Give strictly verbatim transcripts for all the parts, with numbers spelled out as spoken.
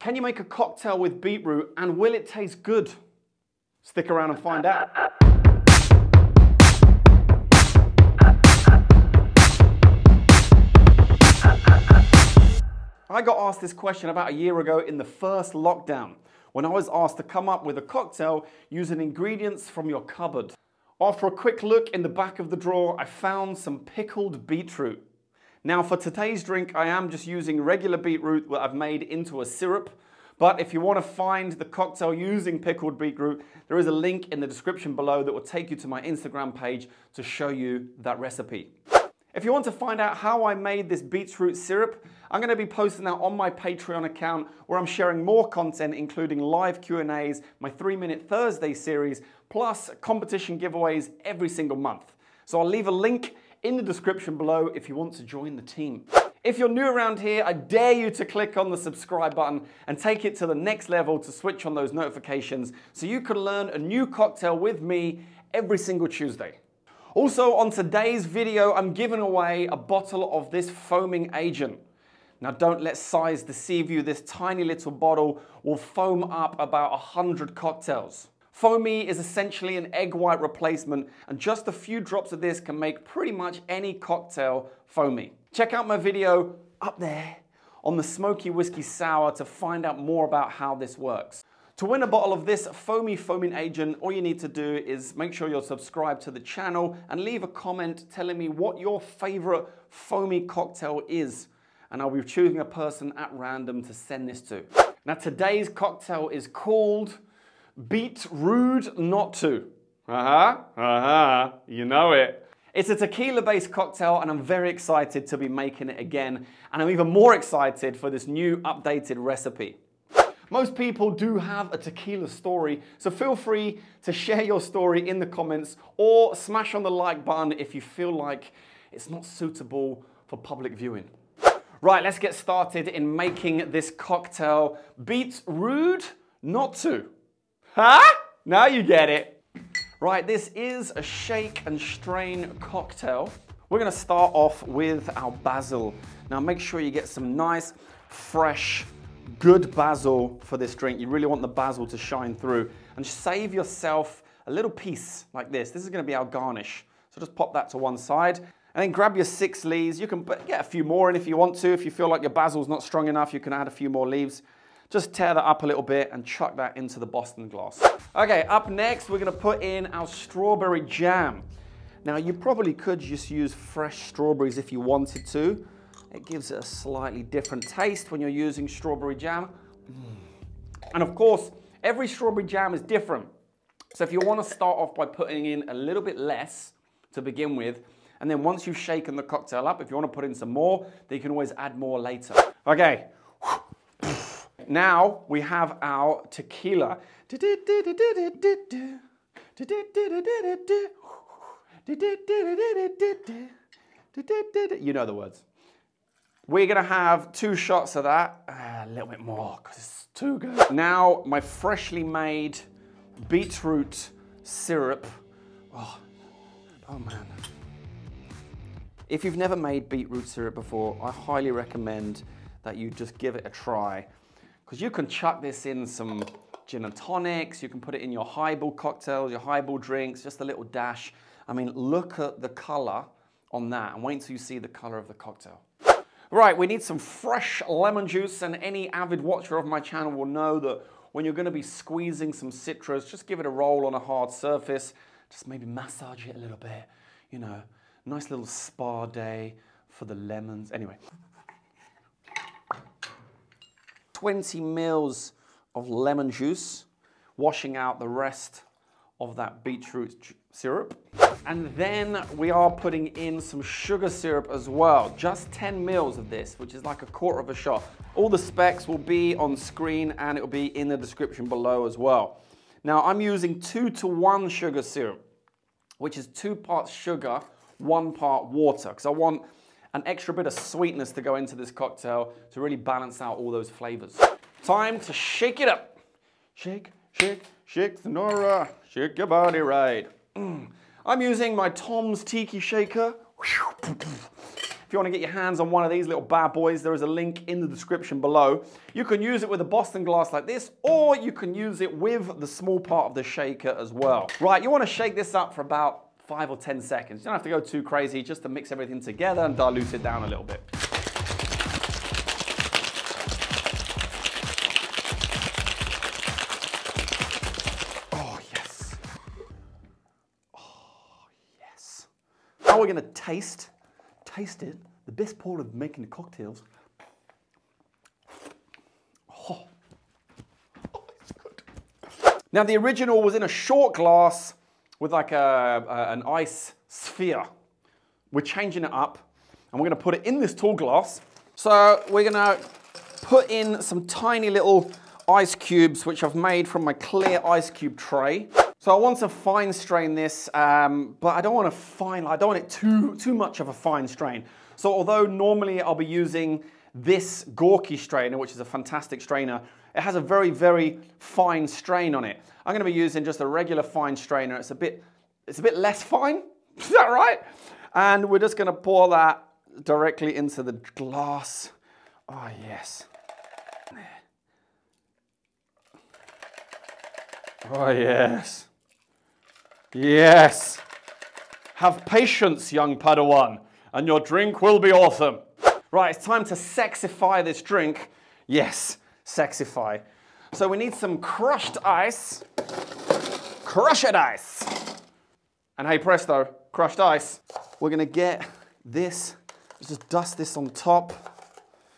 Can you make a cocktail with beetroot, and will it taste good? Stick around and find out. I got asked this question about a year ago in the first lockdown, when I was asked to come up with a cocktail using ingredients from your cupboard. After a quick look in the back of the drawer, I found some pickled beetroot. Now for today's drink, I am just using regular beetroot that I've made into a syrup, but if you want to find the cocktail using pickled beetroot, there is a link in the description below that will take you to my Instagram page to show you that recipe. If you want to find out how I made this beetroot syrup, I'm going to be posting that on my Patreon account, where I'm sharing more content, including live Q and A's, my three minute Thursday series, plus competition giveaways every single month. So I'll leave a link in the description below if you want to join the team. If you're new around here, I dare you to click on the subscribe button and take it to the next level to switch on those notifications so you can learn a new cocktail with me every single Tuesday. Also, on today's video, I'm giving away a bottle of this foaming agent. Now, don't let size deceive you. This tiny little bottle will foam up about one hundred cocktails. Foamy is essentially an egg white replacement, and just a few drops of this can make pretty much any cocktail foamy. Check out my video up there on the smoky whiskey sour to find out more about how this works. To win a bottle of this foamy foaming agent, all you need to do is make sure you're subscribed to the channel and leave a comment telling me what your favorite foamy cocktail is, and I'll be choosing a person at random to send this to. Now, today's cocktail is called Beat Rude Not To. Uh-huh, uh-huh, you know it. It's a tequila-based cocktail, and I'm very excited to be making it again, and I'm even more excited for this new updated recipe. Most people do have a tequila story, so feel free to share your story in the comments or smash on the like button if you feel like it's not suitable for public viewing. Right, let's get started in making this cocktail, Beat Rude Not To. Huh? Now you get it. Right, this is a shake and strain cocktail. We're gonna start off with our basil. Now make sure you get some nice, fresh, good basil for this drink. You really want the basil to shine through, and save yourself a little piece like this. This is going to be our garnish. So just pop that to one side, and then grab your six leaves. You can get a few more in if you want to. If you feel like your basil's not strong enough, you can add a few more leaves. Just tear that up a little bit and chuck that into the Boston glass. Okay, up next, we're going to put in our strawberry jam. Now, you probably could just use fresh strawberries if you wanted to. It gives it a slightly different taste when you're using strawberry jam. And of course, every strawberry jam is different. So if you want to start off by putting in a little bit less to begin with, and then once you've shaken the cocktail up, if you want to put in some more, then you can always add more later. Okay. Now we have our tequila. You know the words. We're gonna have two shots of that, uh, a little bit more, because it's too good. Now, my freshly made beetroot syrup. Oh, oh man. If you've never made beetroot syrup before, I highly recommend that you just give it a try, because you can chuck this in some gin and tonics, you can put it in your highball cocktails, your highball drinks, just a little dash. I mean, look at the color on that, and wait until you see the color of the cocktail. Right, we need some fresh lemon juice, and any avid watcher of my channel will know that when you're gonna be squeezing some citrus, just give it a roll on a hard surface, just maybe massage it a little bit, you know, nice little spa day for the lemons. Anyway, twenty mils of lemon juice, washing out the rest of that beetroot syrup. And then we are putting in some sugar syrup as well, just ten mils of this, which is like a quarter of a shot. All the specs will be on screen, and it'll be in the description below as well. Now I'm using two to one sugar syrup, which is two parts sugar, one part water, because I want an extra bit of sweetness to go into this cocktail to really balance out all those flavors. Time to shake it up. Shake, shake, shake, Sonora, shake your body right. Mm. I'm using my Tom's Tiki Shaker, If you want to get your hands on one of these little bad boys, there is a link in the description below. You can use it with a Boston glass like this, or you can use it with the small part of the shaker as well. Right, you want to shake this up for about five or ten seconds. You don't have to go too crazy, just to mix everything together and dilute it down a little bit. Oh, yes. Oh, yes. Now we're gonna taste, taste it. The best part of making the cocktails. Oh. Oh, it's good. Now the original was in a short glass with like a, a, an ice sphere. We're changing it up and we're gonna put it in this tall glass. So we're gonna put in some tiny little ice cubes which I've made from my clear ice cube tray. So I want to fine strain this, um, but I don't want to fine, I don't want it too, too much of a fine strain. So although normally I'll be using this Gorky strainer, which is a fantastic strainer, it has a very, very fine strain on it. I'm going to be using just a regular fine strainer. It's a bit, it's a bit less fine. Is that right? And we're just going to pour that directly into the glass. Oh, yes. Oh, yes. Yes. Have patience, young Padawan, and your drink will be awesome. Right, it's time to sexify this drink. Yes, sexify. So we need some crushed ice. Crushed ice. And hey presto, crushed ice. We're gonna get this, just dust this on top.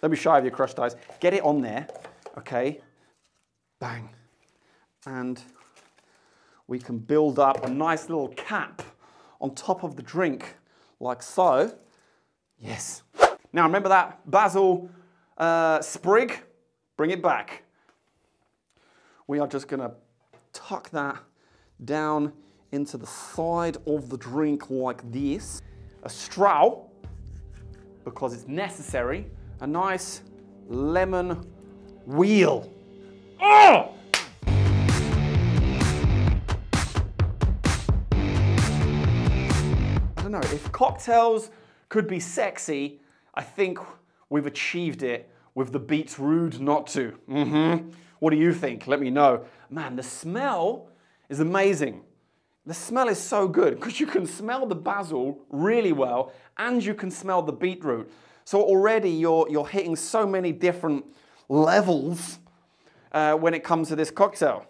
Don't be shy of your crushed ice. Get it on there, okay? Bang. And we can build up a nice little cap on top of the drink, like so. Yes. Now remember that basil uh, sprig? Bring it back. We are just gonna tuck that down into the side of the drink like this. A straw, because it's necessary. A nice lemon wheel. Oh! I don't know, if cocktails could be sexy, I think we've achieved it with the Beat Rude Not To. Mm-hmm. What do you think? Let me know. Man, the smell is amazing. The smell is so good because you can smell the basil really well and you can smell the beetroot. So already you're, you're hitting so many different levels uh, when it comes to this cocktail.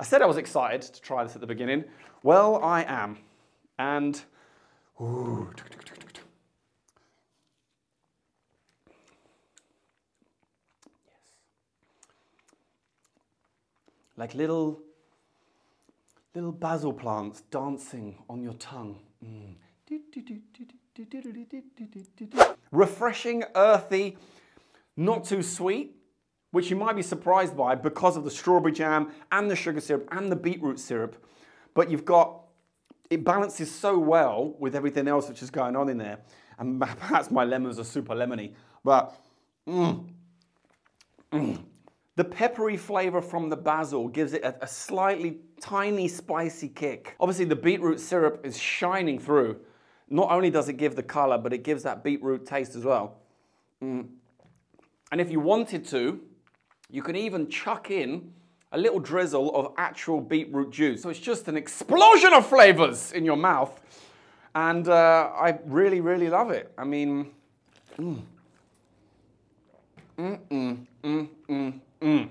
I said I was excited to try this at the beginning. Well, I am. And... Ooh. Like little, little basil plants dancing on your tongue. Mm. Refreshing, earthy, not too sweet, which you might be surprised by because of the strawberry jam and the sugar syrup and the beetroot syrup. But you've got, it balances so well with everything else which is going on in there. And perhaps my lemons are super lemony, but mm, mm. The peppery flavor from the basil gives it a, a slightly tiny spicy kick. Obviously the beetroot syrup is shining through. Not only does it give the color, but it gives that beetroot taste as well. Mm. And if you wanted to, you can even chuck in a little drizzle of actual beetroot juice. So it's just an explosion of flavors in your mouth. And uh, I really, really love it. I mean, mm. Mm-mm, mm, mm, mm.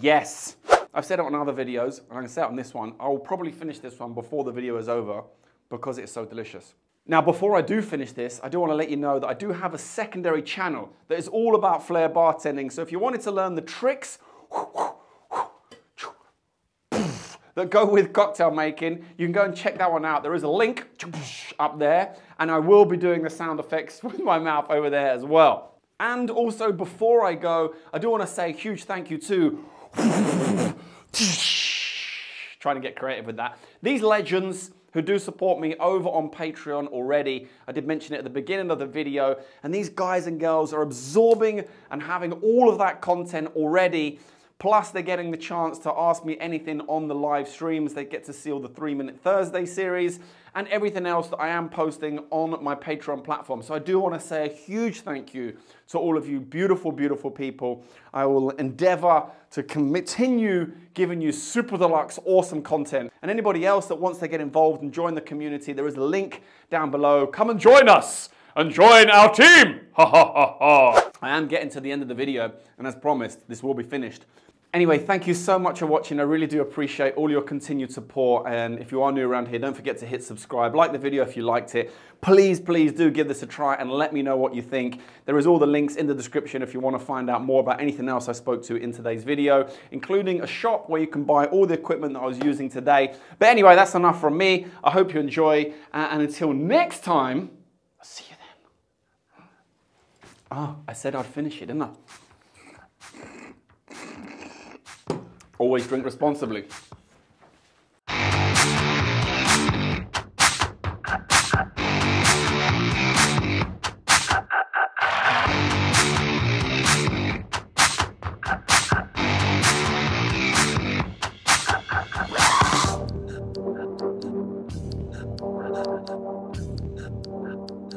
Yes. I've said it on other videos, and I'm gonna say it on this one. I will probably finish this one before the video is over because it's so delicious. Now, before I do finish this, I do wanna let you know that I do have a secondary channel that is all about flair bartending. So if you wanted to learn the tricks that go with cocktail making, you can go and check that one out. There is a link up there, and I will be doing the sound effects with my mouth over there as well. And also, before I go, I do want to say a huge thank you to... Trying to get creative with that. These legends who do support me over on Patreon already. I did mention it at the beginning of the video. And these guys and girls are absorbing and having all of that content already. Plus, they're getting the chance to ask me anything on the live streams. They get to see all the Three Minute Thursday series and everything else that I am posting on my Patreon platform. So I do want to say a huge thank you to all of you beautiful, beautiful people. I will endeavor to continue giving you super deluxe, awesome content. And anybody else that wants to get involved and join the community, there is a link down below. Come and join us and join our team. Ha ha ha ha. I am getting to the end of the video, and as promised, this will be finished. Anyway, thank you so much for watching. I really do appreciate all your continued support. And if you are new around here, don't forget to hit subscribe. Like the video if you liked it. Please, please do give this a try and let me know what you think. There is all the links in the description if you want to find out more about anything else I spoke to in today's video, including a shop where you can buy all the equipment that I was using today. But anyway, that's enough from me. I hope you enjoy. Uh, and until next time, I'll see you then. Ah, oh, I said I'd finish it, didn't I? Always drink responsibly.